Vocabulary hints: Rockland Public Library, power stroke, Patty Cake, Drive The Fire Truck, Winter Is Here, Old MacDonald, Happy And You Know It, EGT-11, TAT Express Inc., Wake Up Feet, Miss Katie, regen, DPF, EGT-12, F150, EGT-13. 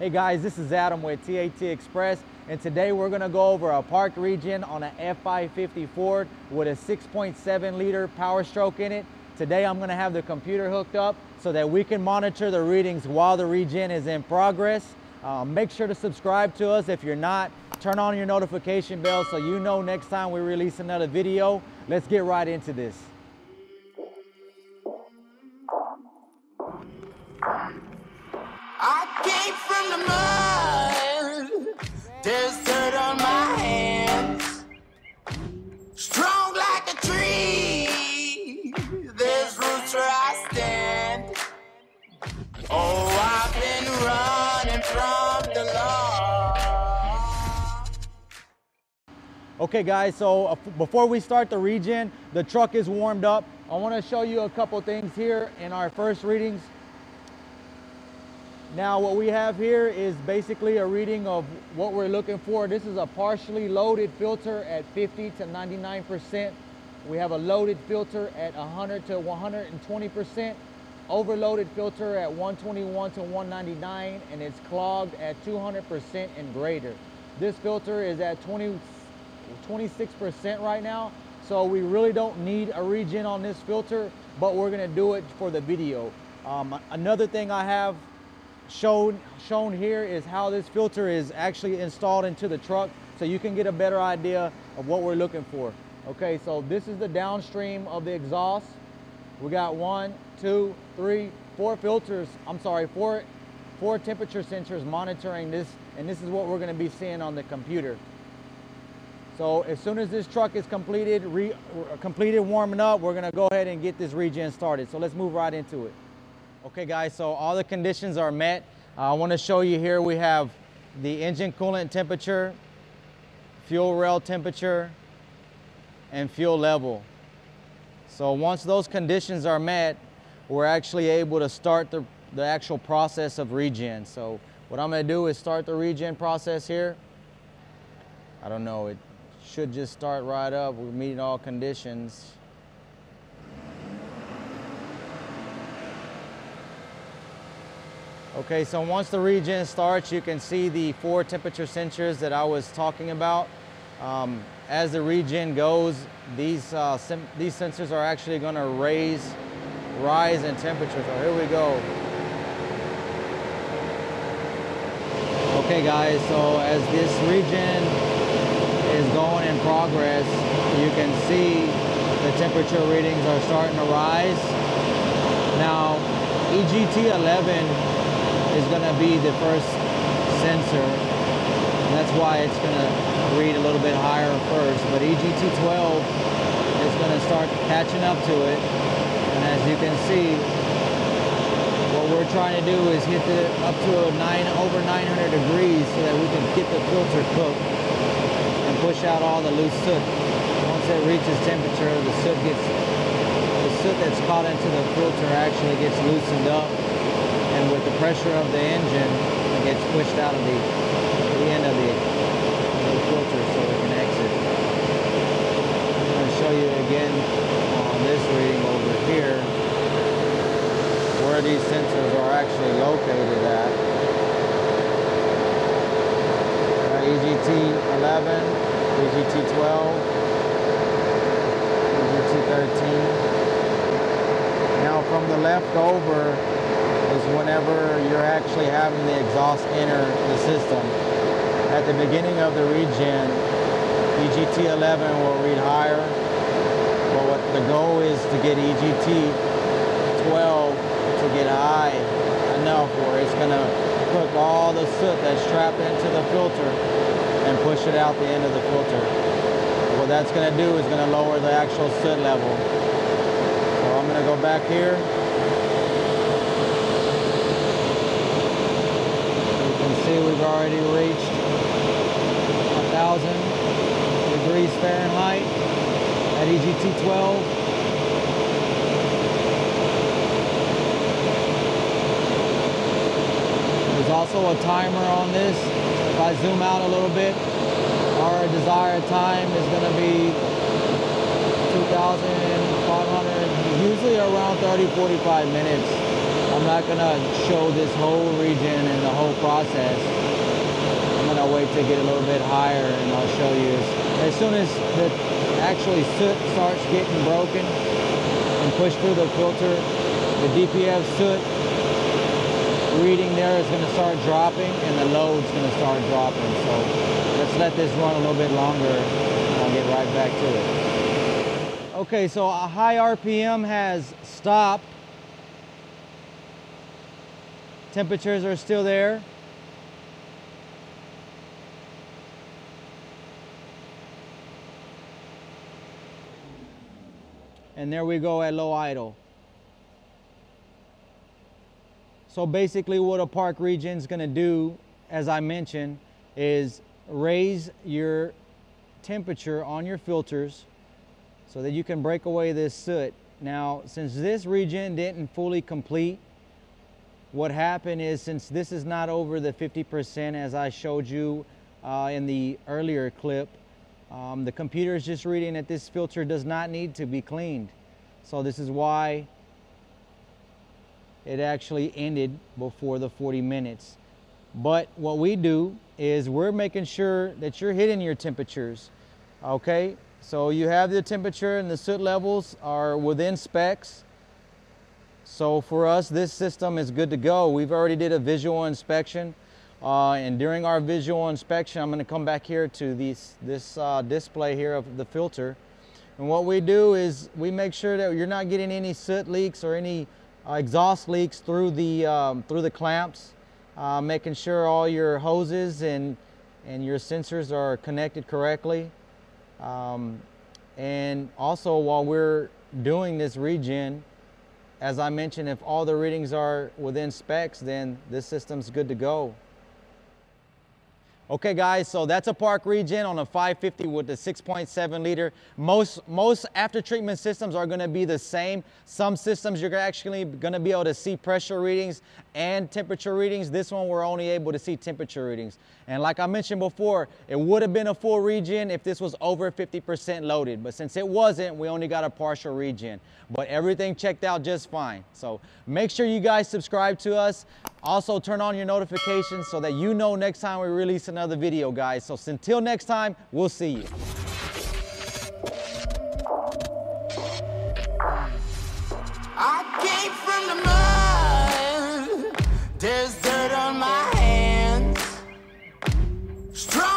Hey guys, this is Adam with TAT Express, and today we're gonna go over a parked region on an F150 Ford with a 6.7 liter power stroke in it. Today I'm gonna have the computer hooked up so that we can monitor the readings while the regen is in progress. Make sure to subscribe to us if you're not. Turn on your notification bell so you know next time we release another video. Let's get right into this. There's dirt on my hands, strong like a tree, there's roots where I stand. Oh, I've been running from the law. Okay guys, so before we start the regen, the truck is warmed up. I want to show you a couple things here in our first readings. Now what we have here is basically a reading of what we're looking for. This is a partially loaded filter at 50 to 99%. We have a loaded filter at 100 to 120%, overloaded filter at 121 to 199, and it's clogged at 200% and greater. This filter is at 26% right now, so we really don't need a regen on this filter, but we're gonna do it for the video. Another thing I have shown here is how this filter is actually installed into the truck so you can get a better idea of what we're looking for. Okay, so this is the downstream of the exhaust. We got 1, 2, 3, 4 filters, I'm sorry, four temperature sensors monitoring this, and this is what we're gonna be seeing on the computer. So as soon as this truck is completed warming up, we're gonna go ahead and get this regen started. So let's move right into it. Okay guys, so all the conditions are met. I want to show you here we have the engine coolant temperature, fuel rail temperature, and fuel level. So once those conditions are met, we're actually able to start the actual process of regen. So what I'm going to do is start the regen process here. I don't know, it should just start right up. We're meeting all conditions. Okay, so once the regen starts, you can see the 4 temperature sensors that I was talking about. As the regen goes, these sensors are actually going to rise in temperature. So here we go. Okay guys, so as this regen is going in progress, you can see the temperature readings are starting to rise. Now, EGT-11 is going to be the first sensor, and that's why it's going to read a little bit higher first, but EGT-12 is going to start catching up to it, and as you can see, what we're trying to do is get it up to over 900 degrees so that we can get the filter cooked and push out all the loose soot. Once it reaches temperature, the soot that's caught into the filter actually gets loosened up, and with the pressure of the engine, it gets pushed out of the end of the filter so it can exit. I'm going to show you again on this reading over here where these sensors are actually located at. EGT-11, EGT-12, EGT-13. Now from the left over, is whenever you're actually having the exhaust enter the system. At the beginning of the regen, EGT-11 will read higher, but what the goal is to get EGT-12 to get high enough where it's gonna cook all the soot that's trapped into the filter and push it out the end of the filter. What that's gonna do is gonna lower the actual soot level. So I'm gonna go back here. We've already reached 1,000 degrees Fahrenheit at EGT-12. There's also a timer on this. If I zoom out a little bit, our desired time is going to be 2,500, usually around 30-45 minutes. I'm not gonna show this whole region and the whole process. I'm gonna wait to get a little bit higher and I'll show you. As soon as the actually soot starts getting broken and pushed through the filter, the DPF soot reading there is gonna start dropping and the load's gonna start dropping. So let's let this run a little bit longer and I'll get right back to it. Okay, so a high RPM has stopped. Temperatures are still there. And there we go at low idle. So basically what a park region is going to do, as I mentioned, is raise your temperature on your filters so that you can break away this soot. Now, since this region didn't fully complete, what happened is, since this is not over the 50% as I showed you in the earlier clip, the computer is just reading that this filter does not need to be cleaned. So this is why it actually ended before the 40 minutes. But what we do is we're making sure that you're hitting your temperatures, okay? So you have the temperature and the soot levels are within specs. So for us, this system is good to go. We've already did a visual inspection. And during our visual inspection, I'm gonna come back here to this display here of the filter. And what we do is we make sure that you're not getting any soot leaks or any exhaust leaks through the clamps, making sure all your hoses and your sensors are connected correctly. And also while we're doing this regen, as I mentioned, if all the readings are within specs, then this system's good to go. Okay guys, so that's a park regen on a 550 with the 6.7 liter. Most after treatment systems are gonna be the same. Some systems you're actually gonna be able to see pressure readings and temperature readings. This one we're only able to see temperature readings. And like I mentioned before, it would have been a full regen if this was over 50% loaded. But since it wasn't, we only got a partial regen. But everything checked out just fine. So make sure you guys subscribe to us. Also turn on your notifications so that you know next time we release another video, guys. So until next time, we'll see you.